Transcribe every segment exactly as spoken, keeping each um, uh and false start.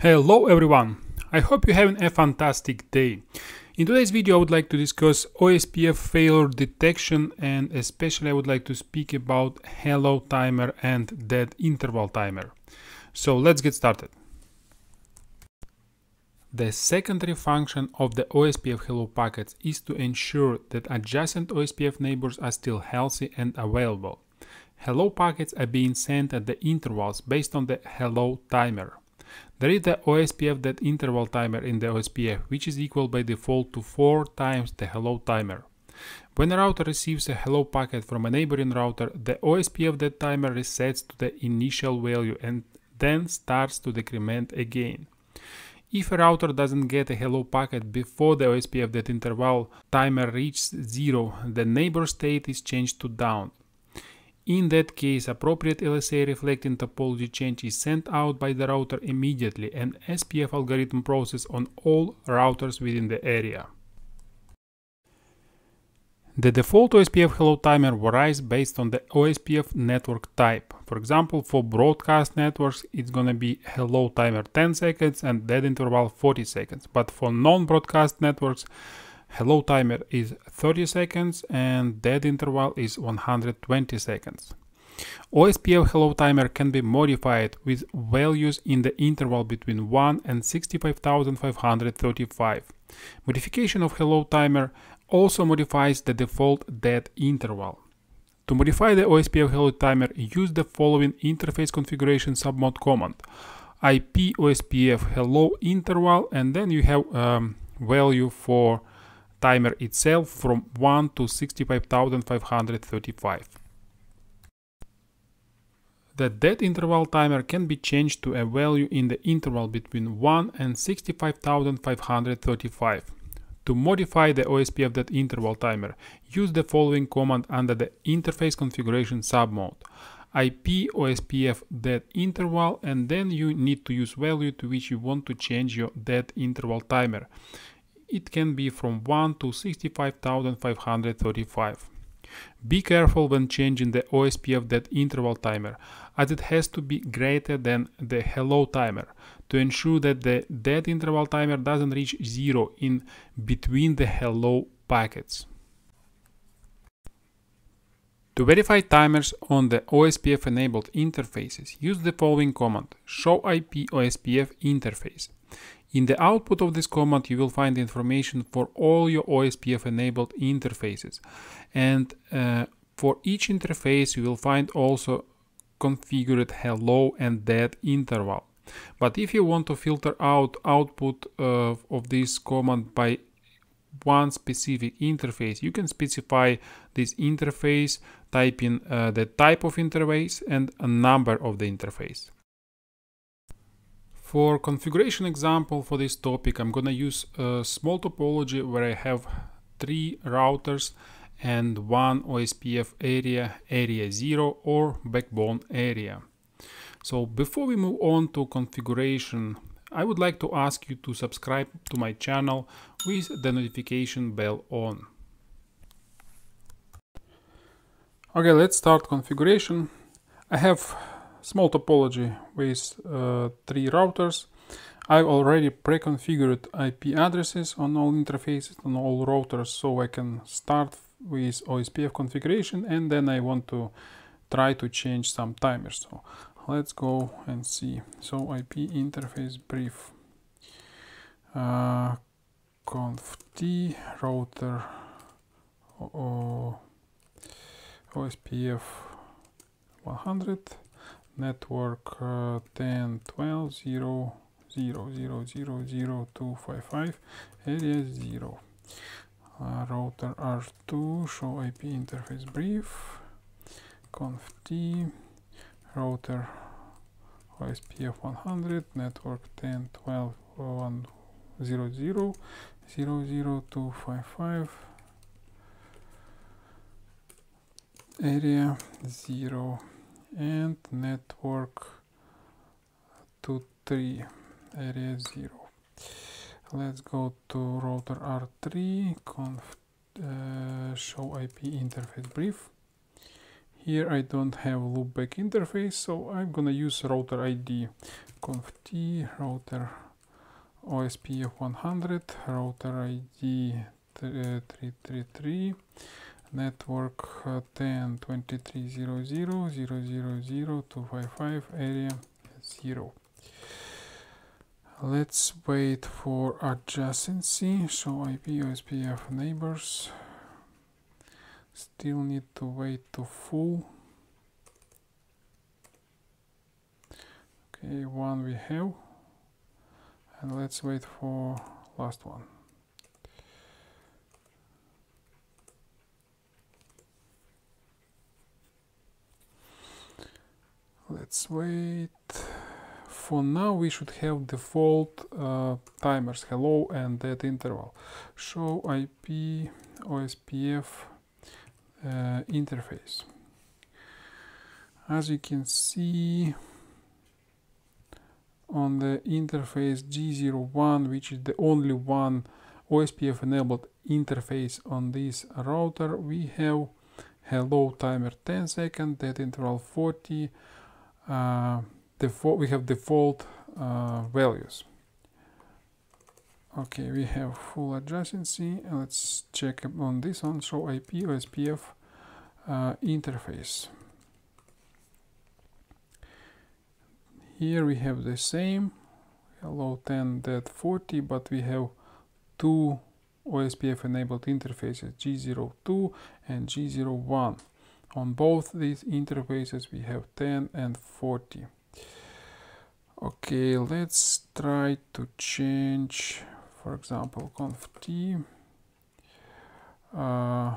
Hello everyone, I hope you're having a fantastic day. In today's video I would like to discuss O S P F failure detection, and especially I would like to speak about hello timer and dead interval timer. So let's get started. The secondary function of the O S P F hello packets is to ensure that adjacent O S P F neighbors are still healthy and available. Hello packets are being sent at the intervals based on the hello timer. There is the O S P F dead interval timer in the O S P F, which is equal by default to four times the hello timer. When a router receives a hello packet from a neighboring router, the O S P F dead timer resets to the initial value and then starts to decrement again. If a router doesn't get a hello packet before the O S P F dead interval timer reaches zero, the neighbor state is changed to down. In that case, appropriate L S A reflecting topology change is sent out by the router immediately and S P F algorithm process on all routers within the area. The default O S P F hello timer varies based on the O S P F network type. For example, for broadcast networks, it's gonna be hello timer ten seconds and dead interval forty seconds. But for non-broadcast networks, hello timer is thirty seconds and dead interval is one hundred twenty seconds. O S P F hello timer can be modified with values in the interval between one and sixty-five thousand five hundred thirty-five. Modification of hello timer also modifies the default dead interval. To modify the O S P F hello timer, use the following interface configuration submod command: I P O S P F hello interval, and then you have um, value for timer itself from one to sixty-five thousand five hundred thirty-five. The dead interval timer can be changed to a value in the interval between one and sixty-five thousand five hundred thirty-five. To modify the O S P F dead interval timer, use the following command under the interface configuration submode: I P O S P F dead interval, and then you need to use value to which you want to change your dead interval timer. It can be from one to sixty-five thousand five hundred thirty-five. Be careful when changing the O S P F dead interval timer, as it has to be greater than the hello timer to ensure that the dead interval timer doesn't reach zero in between the hello packets. To verify timers on the O S P F enabled interfaces, use the following command: show I P O S P F interface. In the output of this command, you will find information for all your O S P F-enabled interfaces. And uh, for each interface, you will find also configured hello and dead interval. But if you want to filter out output uh, of this command by one specific interface, you can specify this interface, type in uh, the type of interface and a number of the interface. For configuration example for this topic, I'm gonna use a small topology where I have three routers and one O S P F area, area zero or backbone area. So before we move on to configuration, I would like to ask you to subscribe to my channel with the notification bell on. Okay, let's start configuration. I have small topology with uh, three routers. I've already pre-configured I P addresses on all interfaces, on all routers, so I can start with O S P F configuration, and then I want to try to change some timers. So let's go and see. So I P interface brief, uh, conf T router O S P F one hundred. Network uh, ten twelve zero zero zero zero zero two five five, area zero. Uh, router R two, show I P interface brief, conf T, router O S P F one hundred, network ten twelve one zero zero zero zero two five five, area zero. And network two three, area zero. Let's go to router R three, conf, uh, show I P interface brief. Here I don't have loopback interface, so I'm gonna use router I D conft router O S P F one hundred, router I D three three three, network ten twenty-three hundred, two fifty-five, area zero. Let's wait for adjacency, show I P O S P F neighbors. Still need to wait to full. Okay, one we have, and let's wait for last one. Let's wait. For now we should have default uh, timers, hello and that interval. Show I P O S P F uh, interface. As you can see, on the interface G zero one, which is the only one O S P F enabled interface on this router, we have hello timer ten seconds, that interval forty. Uh, default, we have default uh, values. Okay, we have full adjacency. Let's check on this one. Show I P O S P F uh, interface. Here we have the same hello ten dot forty, but we have two O S P F enabled interfaces, G zero two and G zero one. On both these interfaces we have ten and forty. Okay, let's try to change, for example, conft uh,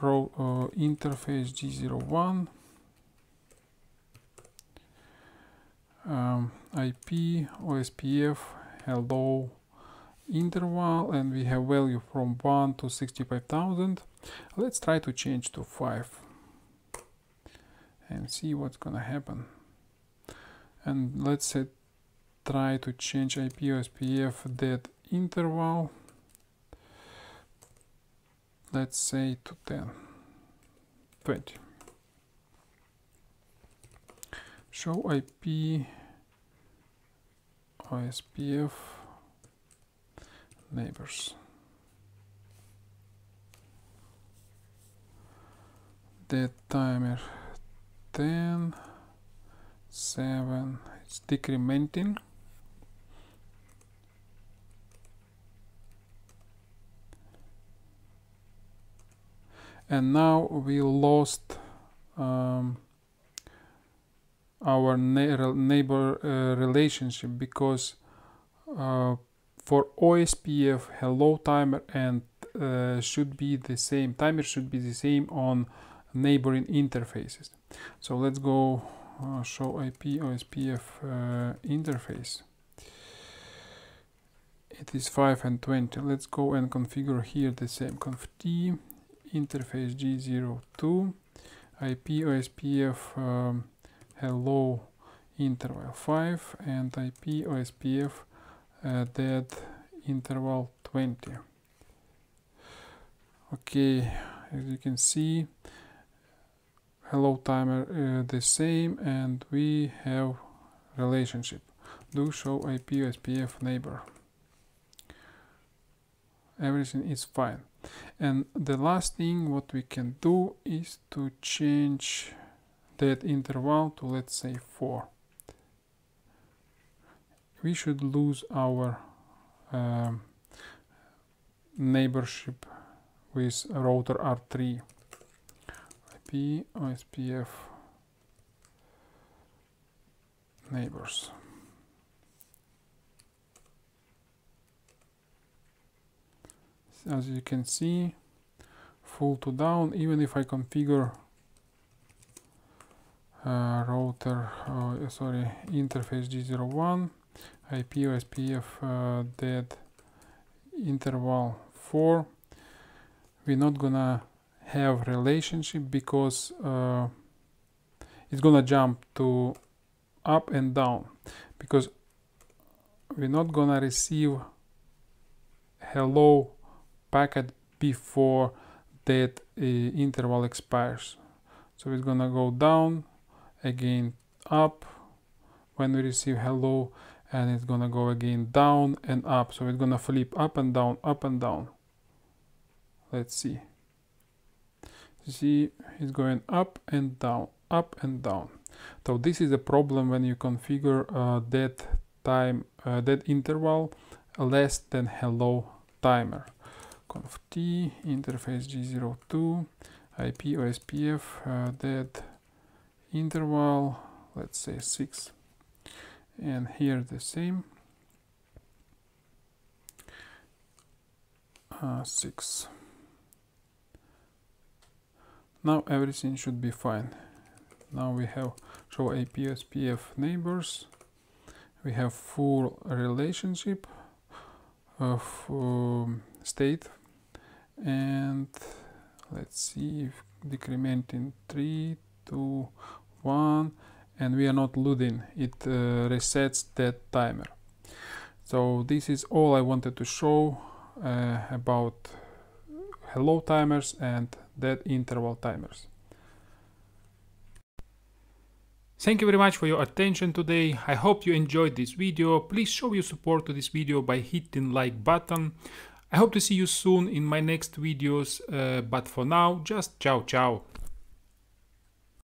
row, uh, interface G zero one. Um, I P O S P F hello interval, and we have value from one to sixty-five thousand. Let's try to change to five and see what's gonna happen. And let's say, try to change I P O S P F that interval, let's say to ten, twenty. Show I P O S P F neighbors. That timer ten, seven, it's decrementing. And now we lost um, our neighbor uh, relationship, because uh, for O S P F hello timer and uh, should be the same, timer should be the same on neighboring interfaces. So let's go uh, show I P O S P F uh, interface. It is five and twenty. Let's go and configure here the same. Conft interface G zero two, I P O S P F um, hello interval five, and I P O S P F uh, that interval twenty. Okay, as you can see, hello timer uh, the same, and we have relationship. Do show I P O S P F neighbor. Everything is fine. And the last thing what we can do is to change that interval to, let's say, four. We should lose our um, neighborship with router R three. I P O S P F neighbors. As you can see, full to down. Even if I configure Uh, router, uh, sorry, interface G zero one, I P O S P F uh, that interval four, we're not gonna have relationship, because uh, it's gonna jump to up and down, because we're not gonna receive hello packet before that uh, interval expires. So it's gonna go down again up when we receive hello, and it's gonna go again down and up. So it's gonna flip up and down, up and down. Let's see. See, it's going up and down, up and down. So this is a problem when you configure uh, that time, uh, that interval less than hello timer. Conf T interface G zero two I P O S P F uh, that interval, let's say six. And here the same uh, six. Now everything should be fine. Now we have show I P O S P F neighbors. We have full relationship of um, state, and let's see if decrement in three, two, one, and we are not losing it. Uh, resets that timer. So this is all I wanted to show uh, about hello timers and that interval timers. Thank you very much for your attention today. I hope you enjoyed this video. Please show your support to this video by hitting like button. I hope to see you soon in my next videos, uh, but for now, just ciao ciao.